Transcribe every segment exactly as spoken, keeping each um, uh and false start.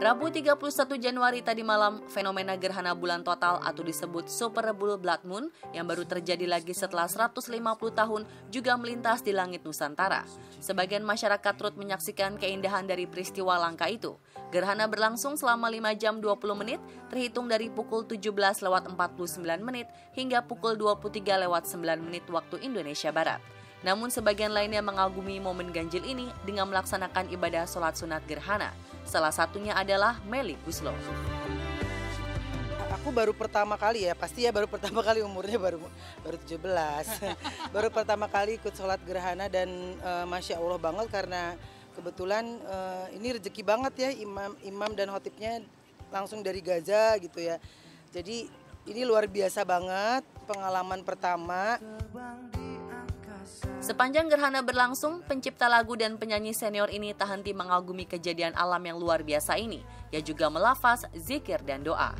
Rabu tiga puluh satu Januari tadi malam, fenomena gerhana bulan total atau disebut Super Full Blood Moon yang baru terjadi lagi setelah seratus lima puluh tahun juga melintas di langit Nusantara. Sebagian masyarakat turut menyaksikan keindahan dari peristiwa langka itu. Gerhana berlangsung selama lima jam dua puluh menit, terhitung dari pukul tujuh belas lewat empat puluh sembilan menit hingga pukul dua puluh tiga lewat sembilan menit waktu Indonesia Barat. Namun sebagian lainnya mengagumi momen ganjil ini dengan melaksanakan ibadah sholat sunat gerhana. Salah satunya adalah Melik Wislo. Aku baru pertama kali ya, pasti ya baru pertama kali umurnya baru baru tujuh belas. Baru pertama kali ikut sholat gerhana dan e, Masya Allah banget karena kebetulan e, ini rezeki banget ya, imam, imam dan khotibnya langsung dari Gaza gitu ya. Jadi ini luar biasa banget, pengalaman pertama. Sepanjang gerhana berlangsung, pencipta lagu dan penyanyi senior ini tak henti mengagumi kejadian alam yang luar biasa ini. Ia juga melafaz, zikir, dan doa.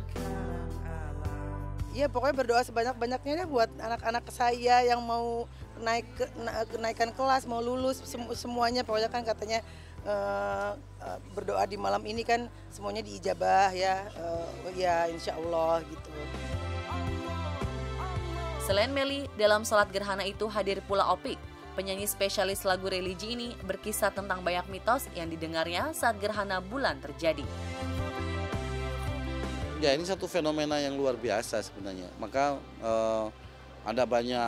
Iya, pokoknya berdoa sebanyak-banyaknya deh buat anak-anak saya yang mau naik kenaikan kelas, mau lulus, semuanya. Pokoknya kan katanya uh, uh, berdoa di malam ini kan semuanya diijabah ya, uh, ya insya Allah gitu. Selain Meli, dalam sholat gerhana itu hadir pula Opik. Penyanyi spesialis lagu religi ini berkisah tentang banyak mitos yang didengarnya saat gerhana bulan terjadi. Ya, ini satu fenomena yang luar biasa sebenarnya. Maka eh, ada banyak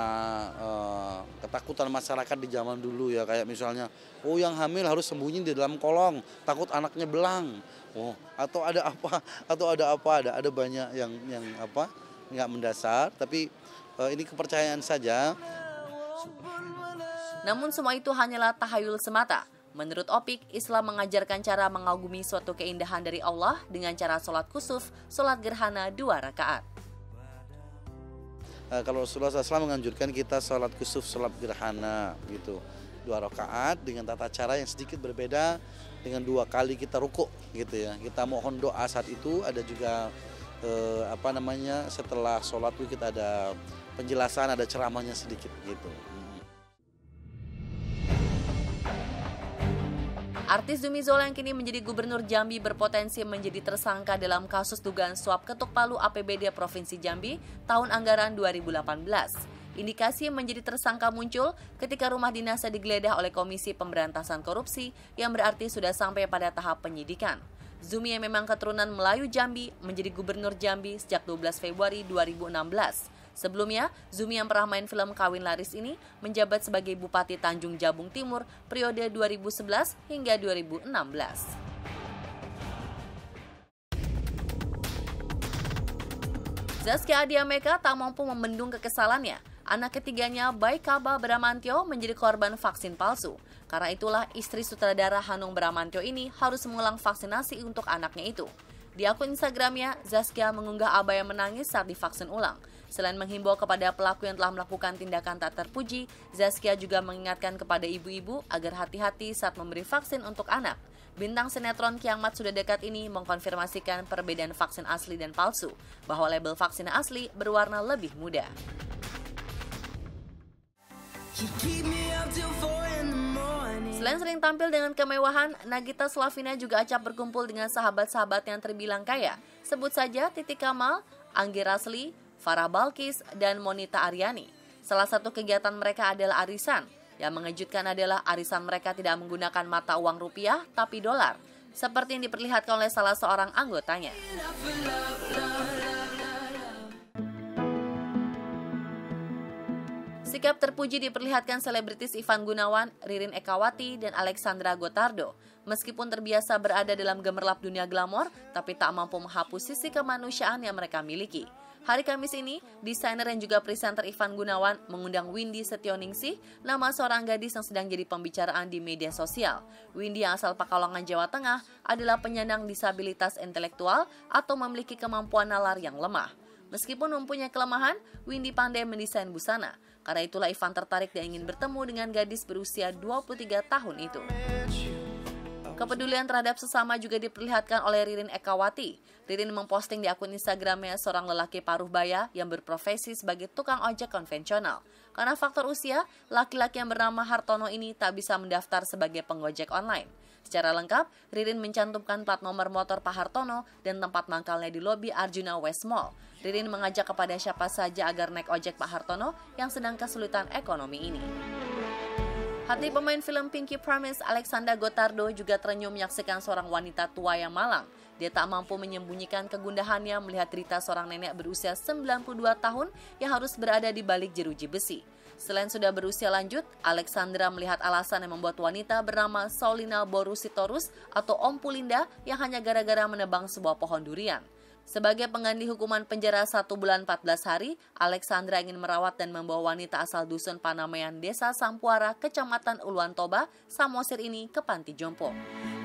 eh, ketakutan masyarakat di zaman dulu ya. Kayak misalnya, oh yang hamil harus sembunyi di dalam kolong, takut anaknya belang. Oh, atau ada apa? Atau ada apa? Ada ada banyak yang yang apa? Nggak mendasar, tapi ini kepercayaan saja. Namun semua itu hanyalah tahayul semata. Menurut Opik, Islam mengajarkan cara mengagumi suatu keindahan dari Allah dengan cara sholat kusuf, sholat gerhana dua rakaat. Kalau Rasulullah shallallahu alaihi wasallam menganjurkan kita sholat kusuf, sholat gerhana gitu, dua rakaat dengan tata cara yang sedikit berbeda dengan dua kali kita rukuk gitu ya. Kita mohon doa saat itu, ada juga eh, apa namanya setelah sholat itu kita ada penjelasan, ada ceramahnya sedikit gitu. Artis Zumi Zola yang kini menjadi gubernur Jambi berpotensi menjadi tersangka dalam kasus dugaan suap ketuk palu A P B D Provinsi Jambi tahun anggaran dua ribu delapan belas. Indikasi menjadi tersangka muncul ketika rumah dinasnya digeledah oleh Komisi Pemberantasan Korupsi yang berarti sudah sampai pada tahap penyidikan. Zumi yang memang keturunan Melayu Jambi menjadi gubernur Jambi sejak dua belas Februari dua ribu enam belas. Sebelumnya, Zumi yang pernah main film Kawin Laris ini menjabat sebagai Bupati Tanjung Jabung Timur periode dua ribu sebelas hingga dua ribu enam belas. Zaskia Adiatmeka tak mampu membendung kekesalannya. Anak ketiganya, Baikaba Bramantyo, menjadi korban vaksin palsu. Karena itulah istri sutradara Hanung Bramantyo ini harus mengulang vaksinasi untuk anaknya itu. Di akun Instagramnya, Zaskia mengunggah abaya menangis saat divaksin ulang. Selain menghimbau kepada pelaku yang telah melakukan tindakan tak terpuji, Zaskia juga mengingatkan kepada ibu-ibu agar hati-hati saat memberi vaksin untuk anak. Bintang sinetron Kiamat Sudah Dekat ini mengkonfirmasikan perbedaan vaksin asli dan palsu, bahwa label vaksin asli berwarna lebih muda. Selain sering tampil dengan kemewahan, Nagita Slavina juga acap berkumpul dengan sahabat-sahabat yang terbilang kaya. Sebut saja Titi Kamal, Anggi Rasli, Farah Balkis, dan Monita Ariani. Salah satu kegiatan mereka adalah arisan. Yang mengejutkan adalah arisan mereka tidak menggunakan mata uang rupiah, tapi dolar. Seperti yang diperlihatkan oleh salah seorang anggotanya. Sikap terpuji diperlihatkan selebritis Ivan Gunawan, Ririn Ekawati, dan Alexandra Gotardo. Meskipun terbiasa berada dalam gemerlap dunia glamor, tapi tak mampu menghapus sisi kemanusiaan yang mereka miliki. Hari Kamis ini, desainer yang juga presenter Ivan Gunawan mengundang Windy Setioningsih, nama seorang gadis yang sedang jadi pembicaraan di media sosial. Windy yang asal Pekalongan, Jawa Tengah, adalah penyandang disabilitas intelektual atau memiliki kemampuan nalar yang lemah. Meskipun mempunyai kelemahan, Windy pandai mendesain busana. Karena itulah Ivan tertarik dan ingin bertemu dengan gadis berusia dua puluh tiga tahun itu. Kepedulian terhadap sesama juga diperlihatkan oleh Ririn Ekawati. Ririn memposting di akun Instagramnya seorang lelaki paruh baya yang berprofesi sebagai tukang ojek konvensional. Karena faktor usia, laki-laki yang bernama Hartono ini tak bisa mendaftar sebagai pengojek online. Secara lengkap, Ririn mencantumkan plat nomor motor Pak Hartono dan tempat mangkalnya di lobi Arjuna West Mall. Ririn mengajak kepada siapa saja agar naik ojek Pak Hartono yang sedang kesulitan ekonomi ini. Hati pemain film Pinky Promise Alexandra Gotardo juga terenyuh menyaksikan seorang wanita tua yang malang. Dia tak mampu menyembunyikan kegundahannya melihat derita seorang nenek berusia sembilan puluh dua tahun yang harus berada di balik jeruji besi. Selain sudah berusia lanjut, Alexandra melihat alasan yang membuat wanita bernama Solina Borusitorus atau Om Pulinda yang hanya gara-gara menebang sebuah pohon durian. Sebagai pengganti hukuman penjara satu bulan empat belas hari, Alexandra ingin merawat dan membawa wanita asal dusun Panamaian Desa Sampuara, Kecamatan Uluan Toba, Samosir ini ke panti jompo.